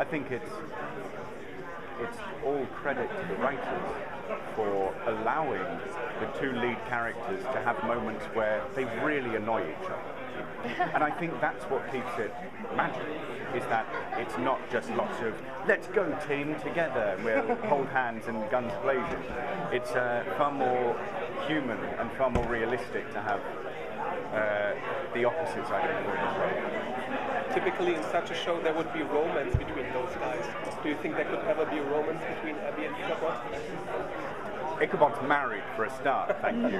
I think it's all credit to the writers for allowing the two lead characters to have moments where they really annoy each other. And I think that's what keeps it magic, is that it's not just lots of, let's go team together, and we'll hold hands and guns blazing. It's far more human and far more realistic to have the opposite side of the world. Typically in such a show there would be romance between those guys. Do you think there could ever be a romance between Abbie and Ichabod? Ichabod's married for a start, thank you.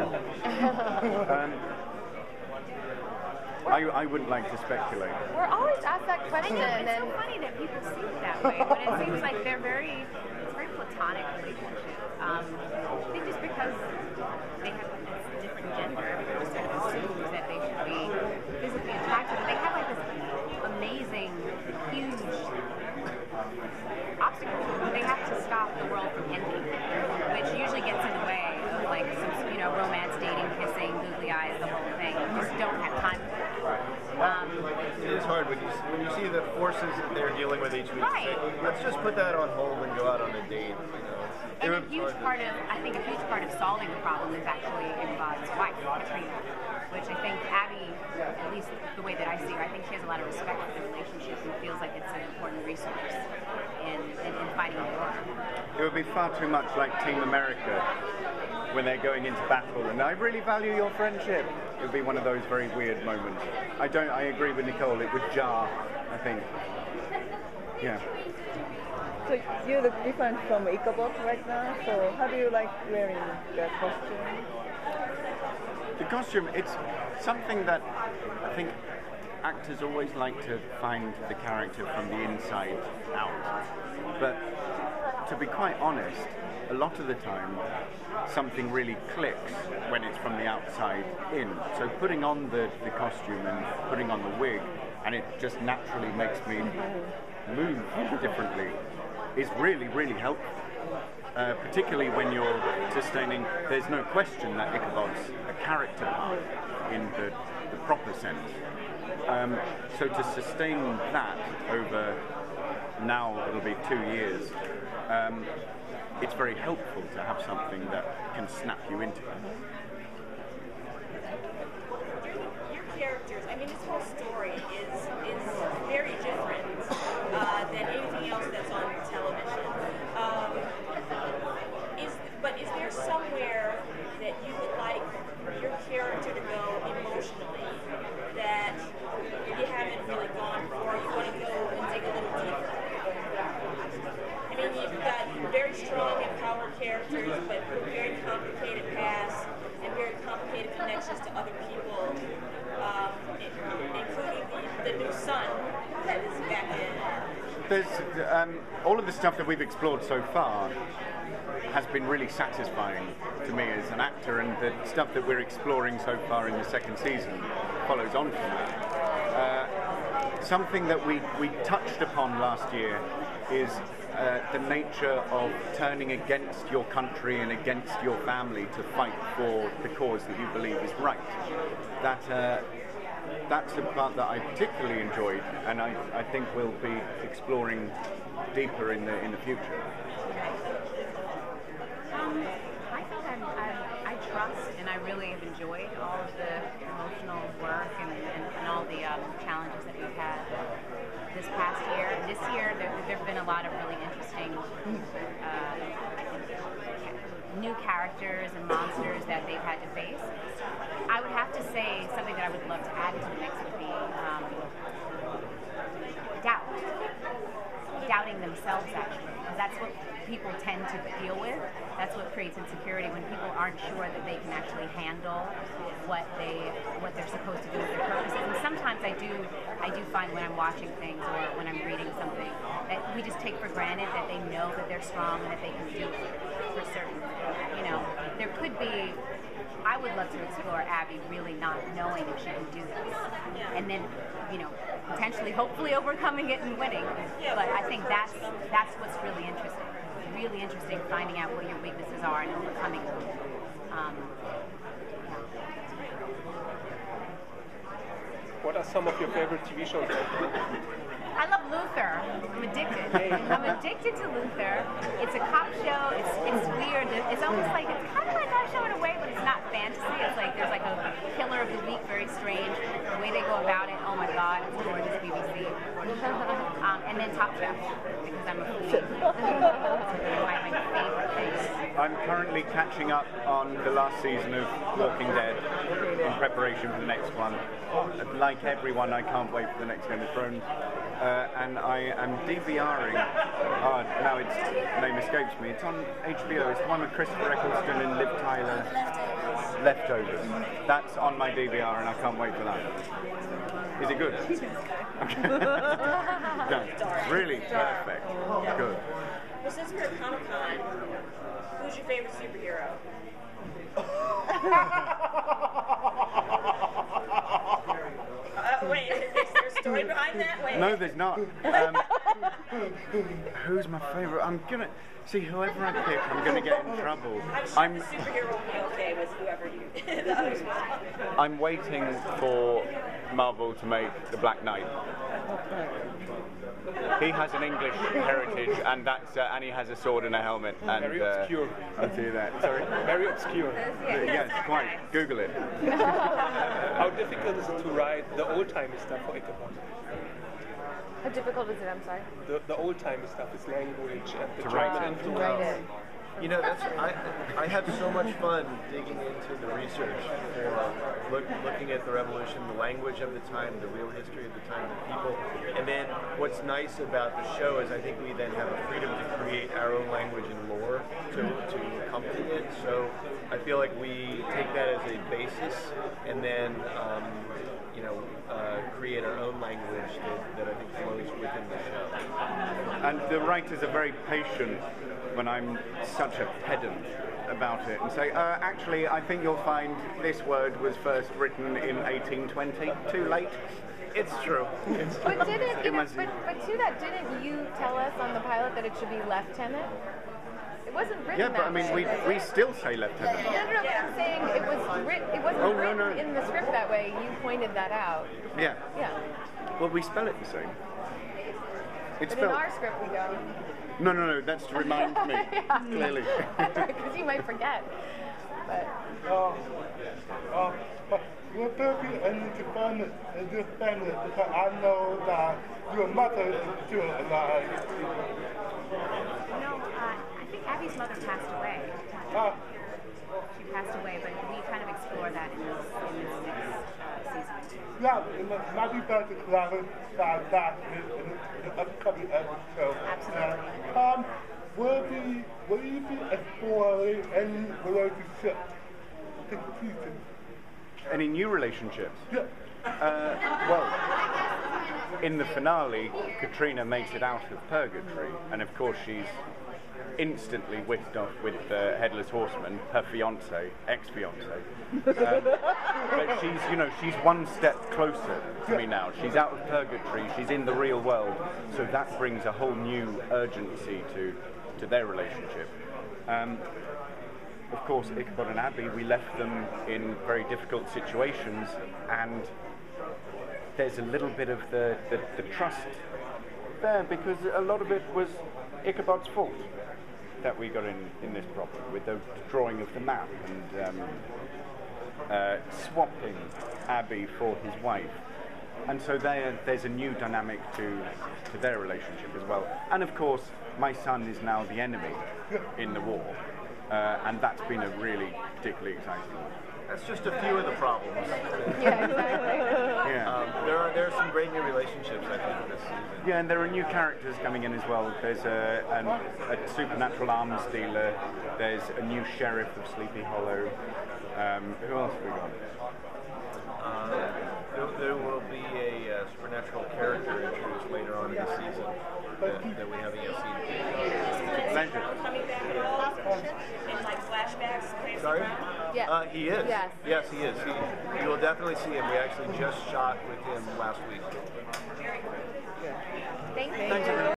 I wouldn't like to speculate. We're always asked that question. It's so funny that people see it that way, but it seems like they're very platonic relationships. I think just because they have this different gender, people sort of assume that they should be physically attracted. They have like this amazing, huge obstacle. They have to stop the world from ending, which usually gets in the way of like some, you know, romance, dating, kissing, googly eyes, the whole thing. You just don't have time for that. It is hard when you see the forces that they're dealing with each week. Right. Say, let's just put that on hold and go out on a date. And I think a huge part of solving the problem is actually Ichabod's wife, Katrina, which I think Abbie, at least the way that I see her, I think she has a lot of respect for the relationship and feels like it's an important resource in fighting the war. It would be far too much like Team America when they're going into battle and I really value your friendship. It would be one of those very weird moments. I agree with Nicole, it would jar, I think. Yeah. So you look different from Ichabod right now, so how do you like wearing the costume? The costume, it's something that I think actors always like to find the character from the inside out. But to be quite honest, a lot of the time something really clicks when it's from the outside in. So putting on the costume and putting on the wig, and it just naturally makes me move differently, is really, really helpful. Particularly when you're sustaining, there's no question that Ichabod's a character part in the proper sense. So to sustain that over, now it'll be 2 years, it's very helpful to have something that can snap you into it. Your characters, I mean, this whole story is very different than anything else that's on television. But is there somewhere that you would like your character to go emotionally that you haven't really gone for? You want to go and dig a little deeper? You've got very strong and powerful characters, but very complicated pasts and very complicated connections to other people, including the new son that is back in. There's all of the stuff that we've explored so far has been really satisfying to me as an actor, and the stuff that we're exploring so far in the second season follows on from that. Something that we touched upon last year is the nature of turning against your country and against your family to fight for the cause that you believe is right. That's the part that I particularly enjoyed, and I think we'll be exploring deeper in the future. I think I trust, and I really have enjoyed all of the emotional work and all the challenges that we've had this past year. This year, there've been a lot of really interesting new characters and monsters that they've had to face. I would have to say something that I would love to add to the mix would be doubt. Doubting themselves, actually, because that's what people tend to deal with. That's what creates insecurity, when people aren't sure that they can actually handle what they're supposed to do with their purposes. And sometimes I do find when I'm watching things or when I'm reading something that we just take for granted that they know that they're strong and that they can do it for certain. You know, there could be. I would love to explore Abbie really not knowing if she can do this, and then, you know, potentially, hopefully, overcoming it and winning. But I think that's what's really interesting. Really interesting finding out what your weaknesses are and overcoming them. What are some of your favorite TV shows? I love Luther. I'm addicted. I'm addicted to Luther. It's a cop show. It's weird. It's almost like, it's kind of like our show in a way, but it's not fantasy. It's like there's like a killer of the week, very strange. The way they go about it, oh my god, it's gorgeous BBC. And then Top Chef, because I'm a foodie. My favorite thing. I'm currently catching up on the last season of Walking Dead in preparation for the next one. Like everyone, I can't wait for the next Game of Thrones. And I am DVRing, now its name escapes me, it's on HBO, it's the one with Christopher Eccleston and Liv Tyler, Leftovers. That's on my DVR and I can't wait for that. Is it good? Okay. No, really? Perfect. Good. Well, since we're at Comic-Con, who's your favorite superhero? Wait, is there a story behind that? Wait. No, there's not. Who's my favorite? I'm gonna see whoever I pick. I'm gonna get in trouble. I'm sure the superhero will be okay with whoever you. The others will. I'm waiting for Marvel to make the Black Knight. He has an English heritage, and that's and he has a sword and a helmet. And, very obscure. I'll see that. Sorry. Very obscure. Yes, quite. Google it. How difficult is it to write the old-timey stuff for Ichabod? How difficult is it? I'm sorry. The old-timey stuff is language and the German influence. You know, that's, I had so much fun digging into the research, looking at the revolution, the language of the time, the real history of the time, the people. And then what's nice about the show is I think we then have a freedom to create our own language and lore to accompany it. So I feel like we take that as a basis and then, you know, create our own language that I think flows within the show. And the writers are very patient when I'm such a pedant about it and say, actually, I think you'll find this word was first written in 1820. Too late. It's true. It's true. But didn't you know, but to that, didn't you tell us on the pilot that it should be lieutenant? It wasn't written. Yeah, but I mean, we still say lieutenant. No, but I'm saying it was written in the script that way. You pointed that out. Yeah. Yeah. Well, we spell it the same. It's but in our script we don't. No, that's to remind me, yeah. Clearly. Because you might forget. But. Rebecca and Japan and your family, because I know that your mother is still alive. No, I think Abbie's mother passed away. She passed away, but we kind of explore that in this next season. Yeah, it might be better to clarify that in the upcoming episode. Absolutely. Will you be exploring any relationships in the season? Any new relationships? Yeah. Well, in the finale, Katrina makes it out of purgatory, and of course she's instantly whipped off with the Headless Horseman, her fiance, ex-fiance. But she's, you know, she's one step closer to me now. She's out of purgatory, she's in the real world, so that brings a whole new urgency to their relationship. Of course, Ichabod and Abbie, we left them in very difficult situations, and there's a little bit of the trust there, because a lot of it was Ichabod's fault that we got in this problem with the drawing of the map and swapping Abbie for his wife. And so there's a new dynamic to their relationship as well. And of course, my son is now the enemy in the war. And that's been a really particularly exciting one. That's just a few of the problems. Yeah, exactly. Yeah. There are some great new relationships, I think, this season. Yeah, and there are new characters coming in as well. There's a supernatural arms dealer. There's a new sheriff of Sleepy Hollow. Who else have we got? There will be a supernatural character introduced later on in the season that we haven't yet seen. Pleasure. Coming back in all in like flashbacks. Sorry? Yeah. He is. Yes. Yes, he is. You will definitely see him. We actually just shot with him last week. Thank you.